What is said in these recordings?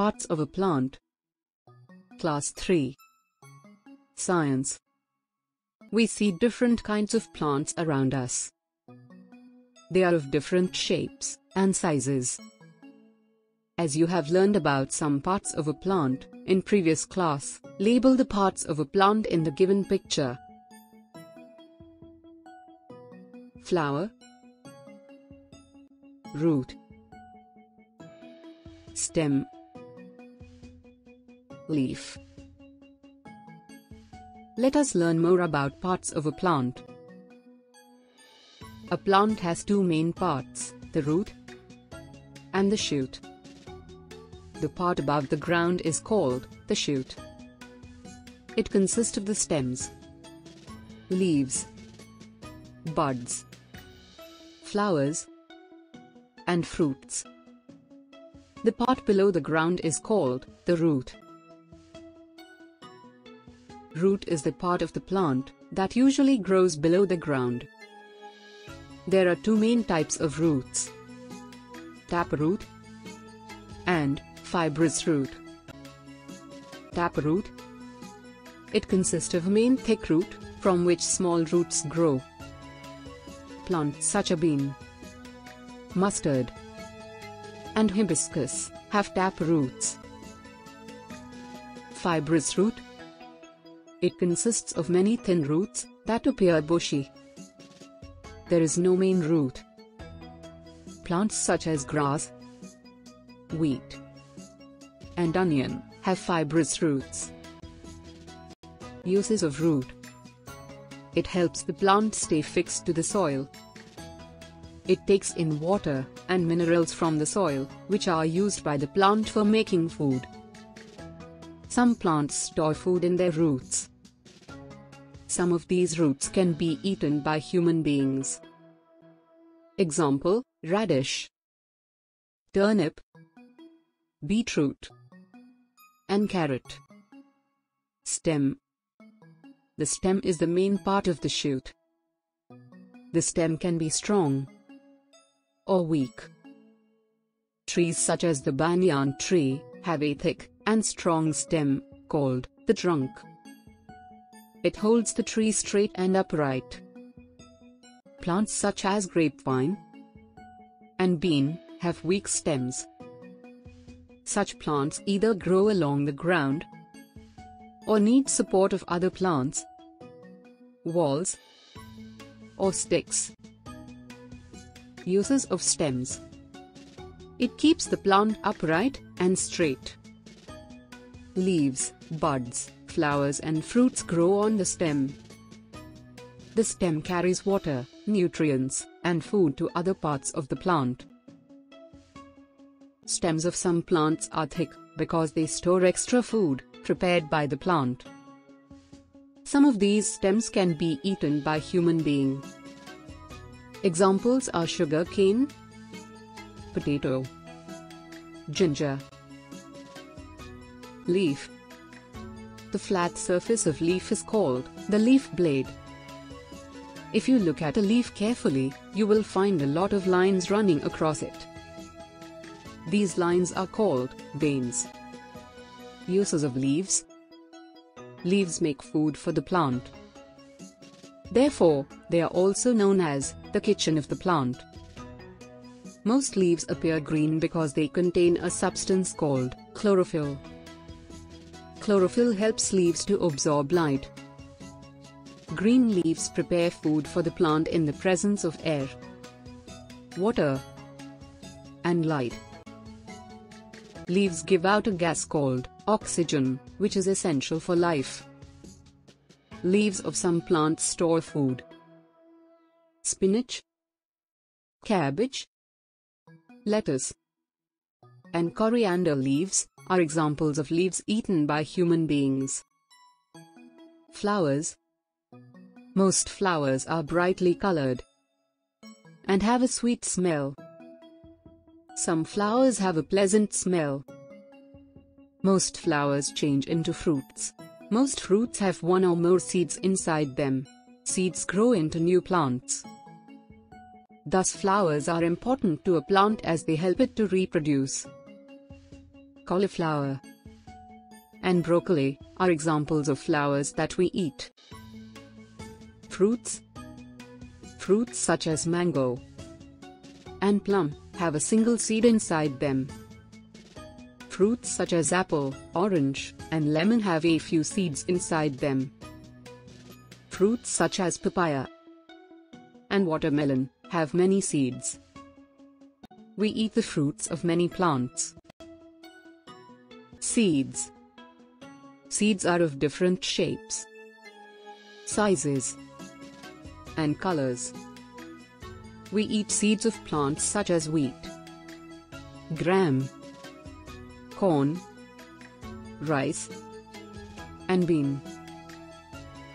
Parts of a plant. Class 3. Science. We see different kinds of plants around us. They are of different shapes and sizes. As you have learned about some parts of a plant in previous class, label the parts of a plant in the given picture. Flower, root, stem, leaf. Let us learn more about parts of a plant. A plant has two main parts, the root and the shoot. The part above the ground is called the shoot. It consists of the stems, leaves, buds, flowers, and fruits. The part below the ground is called the root. Root is the part of the plant that usually grows below the ground. There are two main types of roots: taproot and fibrous root. Taproot. It consists of a main thick root from which small roots grow. Plants such as bean, mustard, and hibiscus have tap roots. Fibrous root. It consists of many thin roots that appear bushy. There is no main root. Plants such as grass, wheat, and onion have fibrous roots. Uses of root. It helps the plant stay fixed to the soil. It takes in water and minerals from the soil, which are used by the plant for making food. Some plants store food in their roots. Some of these roots can be eaten by human beings. Example: radish, turnip, beetroot, and carrot. Stem. The stem is the main part of the shoot. The stem can be strong or weak. Trees such as the banyan tree have a thick and strong stem called the trunk. It holds the tree straight and upright. Plants such as grapevine and bean have weak stems. Such plants either grow along the ground or need support of other plants, walls, or sticks. Uses of stems. It keeps the plant upright and straight. Leaves, buds, flowers and fruits grow on the stem. The stem carries water, nutrients, and food to other parts of the plant. Stems of some plants are thick because they store extra food prepared by the plant. Some of these stems can be eaten by human beings. Examples are sugar cane, potato, ginger. Leaf. The flat surface of leaf is called the leaf blade. If you look at a leaf carefully, you will find a lot of lines running across it. These lines are called veins. Uses of leaves. Leaves make food for the plant. Therefore, they are also known as the kitchen of the plant. Most leaves appear green because they contain a substance called chlorophyll. Chlorophyll helps leaves to absorb light. Green leaves prepare food for the plant in the presence of air, water, and light. Leaves give out a gas called oxygen, which is essential for life. Leaves of some plants store food. Spinach, cabbage, lettuce, and coriander leaves are examples of leaves eaten by human beings. Flowers. Most flowers are brightly colored and have a sweet smell. Some flowers have a pleasant smell. Most flowers change into fruits. Most fruits have one or more seeds inside them. Seeds grow into new plants. Thus, flowers are important to a plant as they help it to reproduce. cauliflower, and broccoli are examples of flowers that we eat. Fruits. Fruits such as mango and plum have a single seed inside them. Fruits such as apple, orange, and lemon have a few seeds inside them. Fruits such as papaya and watermelon have many seeds. We eat the fruits of many plants. Seeds. Seeds are of different shapes, sizes, and colors. We eat seeds of plants such as wheat, gram, corn, rice, and bean.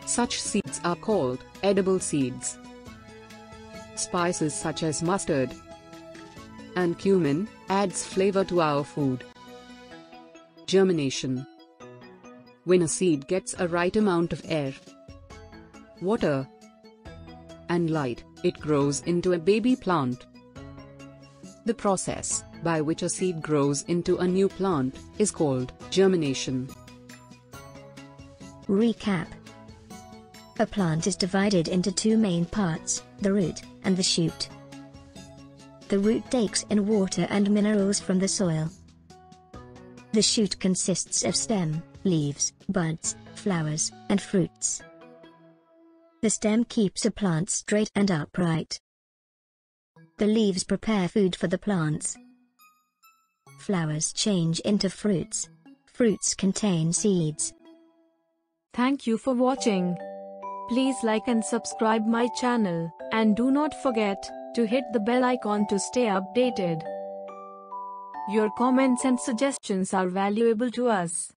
Such seeds are called edible seeds. Spices such as mustard and cumin adds flavor to our food. Germination. When a seed gets a right amount of air, water, and light, it grows into a baby plant. The process by which a seed grows into a new plant is called germination. Recap. A plant is divided into two main parts, the root and the shoot. The root takes in water and minerals from the soil. The shoot consists of stem, leaves, buds, flowers, and fruits. The stem keeps a plant straight and upright. The leaves prepare food for the plants. Flowers change into fruits. Fruits contain seeds. Thank you for watching. Please like and subscribe my channel, and do not forget to hit the bell icon to stay updated. Your comments and suggestions are valuable to us.